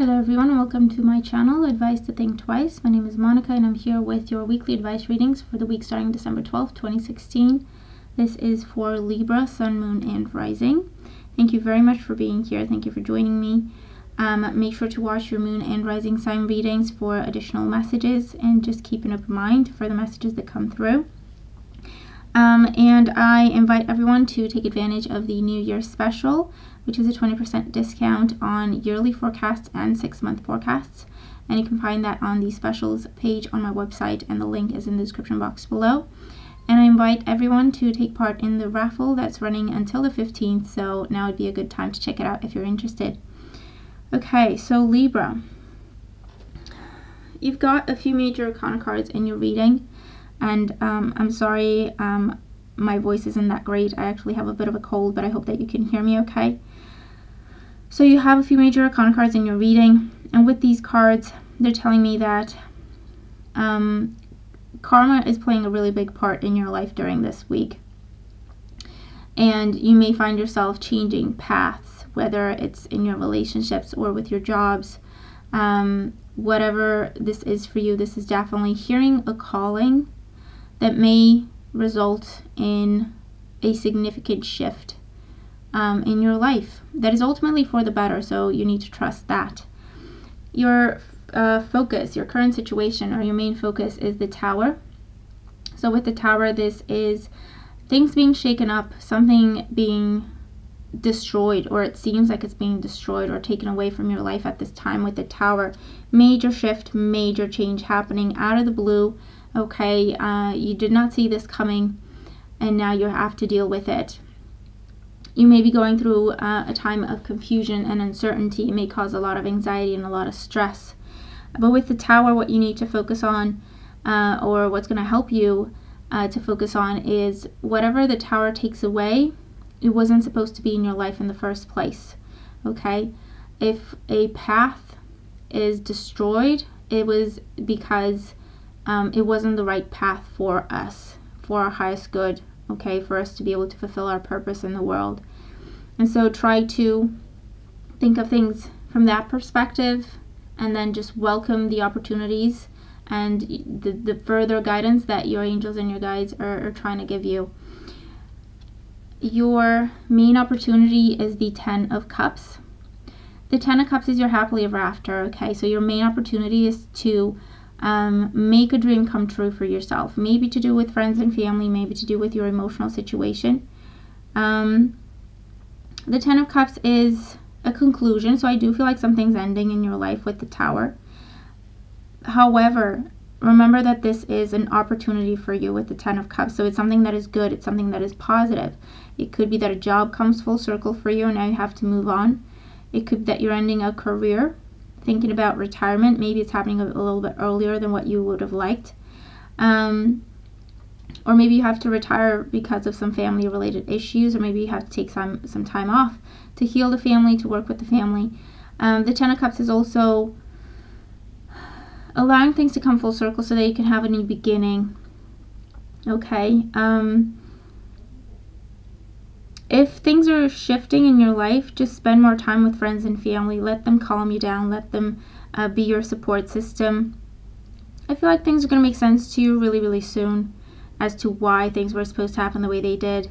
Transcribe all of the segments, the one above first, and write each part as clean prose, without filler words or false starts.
Hello everyone, welcome to my channel, Advice to Think Twice. My name is Monica and I'm here with your weekly advice readings for the week starting December 12th, 2016. This is for Libra, Sun, Moon, and Rising. Thank you very much for being here. Thank you for joining me. Make sure to watch your Moon and Rising sign readings for additional messages and just keep an open mind for the messages that come through. And I invite everyone to take advantage of the New Year special, which is a 20% discount on yearly forecasts and 6-month forecasts. And you can find that on the specials page on my website, and the link is in the description box below. And I invite everyone to take part in the raffle that's running until the 15th, so now would be a good time to check it out if you're interested. Okay, so Libra. You've got a few major arcana cards in your reading. And I'm sorry, my voice isn't that great. I actually have a bit of a cold, but I hope that you can hear me okay. So you have a few major arcana cards in your reading. And with these cards, they're telling me that karma is playing a really big part in your life during this week. And you may find yourself changing paths, whether it's in your relationships or with your jobs. Whatever this is for you, this is definitely hearing a calling that may result in a significant shift in your life that is ultimately for the better, so you need to trust that. Your focus, your current situation or your main focus is the Tower. So with the Tower, this is things being shaken up, something being destroyed, or it seems like it's being destroyed or taken away from your life at this time with the Tower. Major shift, major change happening out of the blue. Okay, you did not see this coming and now you have to deal with it. You may be going through a time of confusion and uncertainty. It may cause a lot of anxiety and a lot of stress. But with the Tower, what you need to focus on or what's going to help you to focus on is whatever the Tower takes away, it wasn't supposed to be in your life in the first place, okay? If a path is destroyed, it was because it wasn't the right path for us, for our highest good, okay? For us to be able to fulfill our purpose in the world. And so try to think of things from that perspective and then just welcome the opportunities and the further guidance that your angels and your guides are trying to give you. Your main opportunity is the Ten of Cups. The Ten of Cups is your happily ever after, okay? So your main opportunity is to make a dream come true for yourself. Maybe to do with friends and family, maybe to do with your emotional situation. The Ten of Cups is a conclusion, so I do feel like something's ending in your life with the Tower. However, remember that this is an opportunity for you with the Ten of Cups. So it's something that is good. It's something that is positive. It could be that a job comes full circle for you and now you have to move on. It could be that you're ending a career, thinking about retirement. Maybe it's happening a little bit earlier than what you would have liked. Or maybe you have to retire because of some family-related issues, or maybe you have to take some time off to heal the family, to work with the family. The Ten of Cups is also allowing things to come full circle so that you can have a new beginning, okay? If things are shifting in your life, just spend more time with friends and family. Let them calm you down. Let them be your support system. I feel like things are going to make sense to you really, really soon as to why things were supposed to happen the way they did.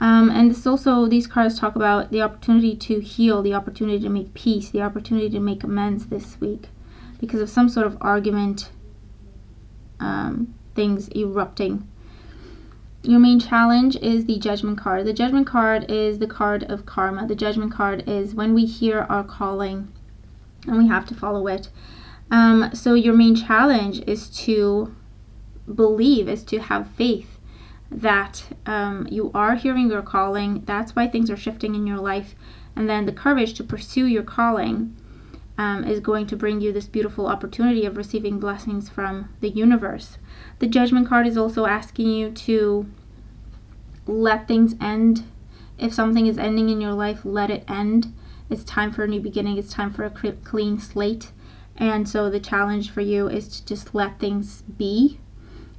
And this also, these cards talk about the opportunity to heal, the opportunity to make peace, the opportunity to make amends this week because of some sort of argument, things erupting. Your main challenge is the Judgment card. The Judgment card is the card of karma. The Judgment card is when we hear our calling and we have to follow it. So your main challenge is to believe, is to have faith that you are hearing your calling. That's why things are shifting in your life. And then the courage to pursue your calling is going to bring you this beautiful opportunity of receiving blessings from the universe. The Judgment card is also asking you to let things end. If something is ending in your life, let it end. It's time for a new beginning. It's time for a clean slate. And so the challenge for you is to just let things be.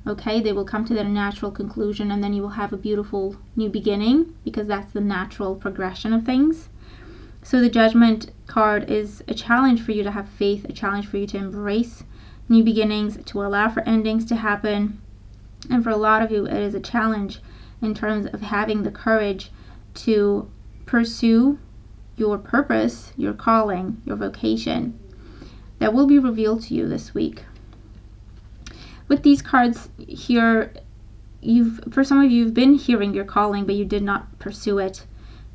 Okay, they will come to their natural conclusion, and then you will have a beautiful new beginning, because that's the natural progression of things. So the Judgment card is a challenge for you to have faith, a challenge for you to embrace new beginnings, to allow for endings to happen. And for a lot of you, it is a challenge in terms of having the courage to pursue your purpose, your calling, your vocation. That will be revealed to you this week. With these cards here, for some of you, you've been hearing your calling, but you did not pursue it.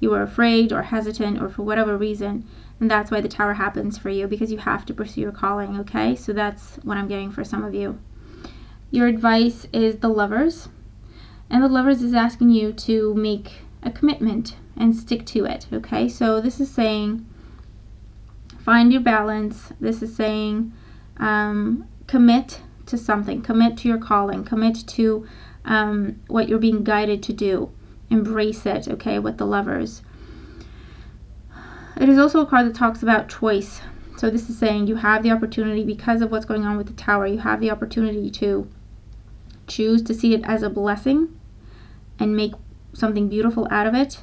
You were afraid or hesitant or for whatever reason, and that's why the Tower happens for you, because you have to pursue your calling, okay? So that's what I'm getting for some of you. Your advice is the Lovers, and the Lovers is asking you to make a commitment and stick to it, okay? So this is saying, find your balance. This is saying, commit to something, commit to your calling, commit to what you're being guided to do. Embrace it, okay, with the Lovers. It is also a card that talks about choice. So this is saying you have the opportunity, because of what's going on with the Tower, you have the opportunity to choose to see it as a blessing and make something beautiful out of it,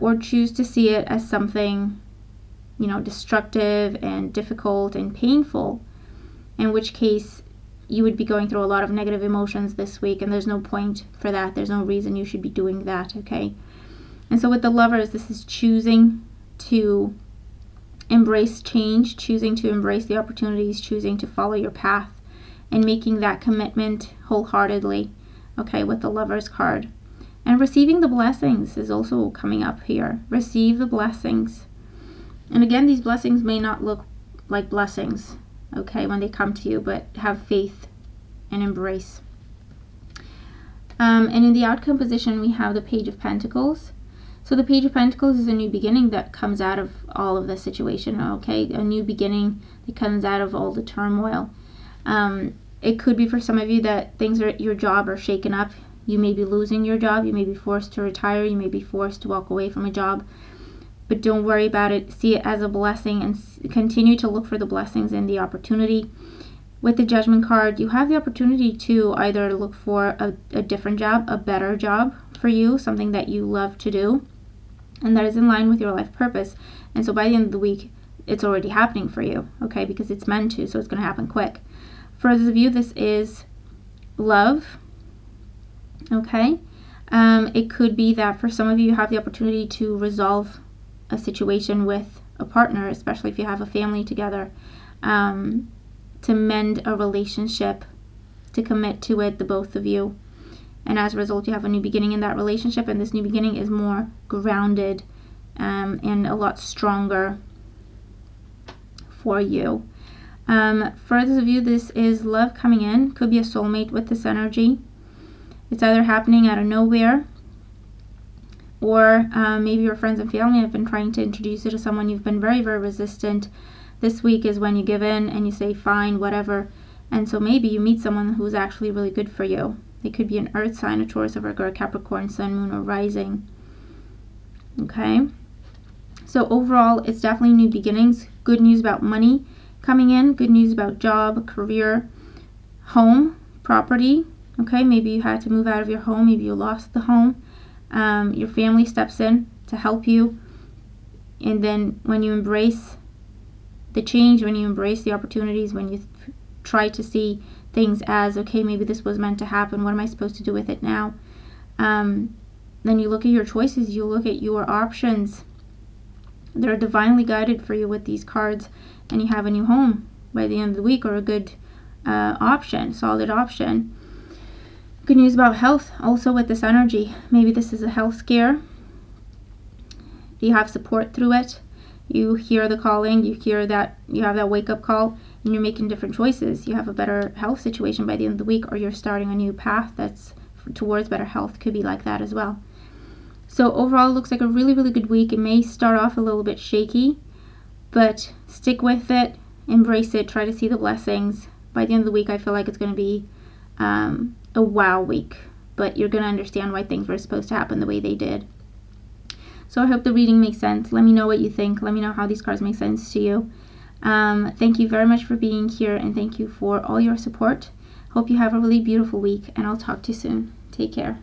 or choose to see it as something, you know, destructive and difficult and painful, in which case you would be going through a lot of negative emotions this week, and there's no point for that. There's no reason you should be doing that, okay? And so with the Lovers, this is choosing to embrace change, choosing to embrace the opportunities, choosing to follow your path, and making that commitment wholeheartedly, okay, with the Lovers card. And receiving the blessings is also coming up here. Receive the blessings. And again, these blessings may not look like blessings, okay, when they come to you, but have faith and embrace. And in the outcome position, we have the Page of Pentacles. So the Page of Pentacles is a new beginning that comes out of all of this situation, okay? A new beginning that comes out of all the turmoil. It could be for some of you that things at your job are shaken up. You may be losing your job. You may be forced to retire. You may be forced to walk away from a job. But don't worry about it. See it as a blessing and continue to look for the blessings and the opportunity. With the Judgment card, you have the opportunity to either look for a different job, a better job for you, something that you love to do, and that is in line with your life purpose. And so by the end of the week, it's already happening for you, okay, because it's meant to, so it's going to happen quick. For those of you, this is love, okay? It could be that for some of you, you have the opportunity to resolve a situation with a partner, especially if you have a family together, to mend a relationship, to commit to it, the both of you. And as a result, you have a new beginning in that relationship, and this new beginning is more grounded and a lot stronger for you. For those of you, this is love coming in. Could be a soulmate with this energy. It's either happening out of nowhere, or maybe your friends and family have been trying to introduce you to someone. You've been very, very resistant. This week is when you give in and you say, fine, whatever. And so maybe you meet someone who's actually really good for you. They could be an earth sign, a Taurus, a Virgo, a Capricorn, Sun, Moon, or Rising. Okay? So overall, it's definitely new beginnings. Good news about money coming in. Good news about job, career, home, property. Okay? Maybe you had to move out of your home. Maybe you lost the home. Your family steps in to help you, and then when you embrace the change, when you embrace the opportunities, when you try to see things as, okay, maybe this was meant to happen, what am I supposed to do with it now, then you look at your choices, you look at your options. They're divinely guided for you with these cards, and you have a new home by the end of the week, or a good option, solid option. Good news about health also with this energy. Maybe this is a health scare. You have support through it. You hear the calling. You hear that you have that wake-up call, and you're making different choices. You have a better health situation by the end of the week, or you're starting a new path that's towards better health. Could be like that as well. So overall, it looks like a really, really good week. It may start off a little bit shaky, but stick with it. Embrace it. Try to see the blessings. By the end of the week, I feel like it's going to be a wow week, but you're going to understand why things were supposed to happen the way they did. So I hope the reading makes sense. Let me know what you think. Let me know how these cards make sense to you. Thank you very much for being here, and thank you for all your support. Hope you have a really beautiful week, and I'll talk to you soon. Take care.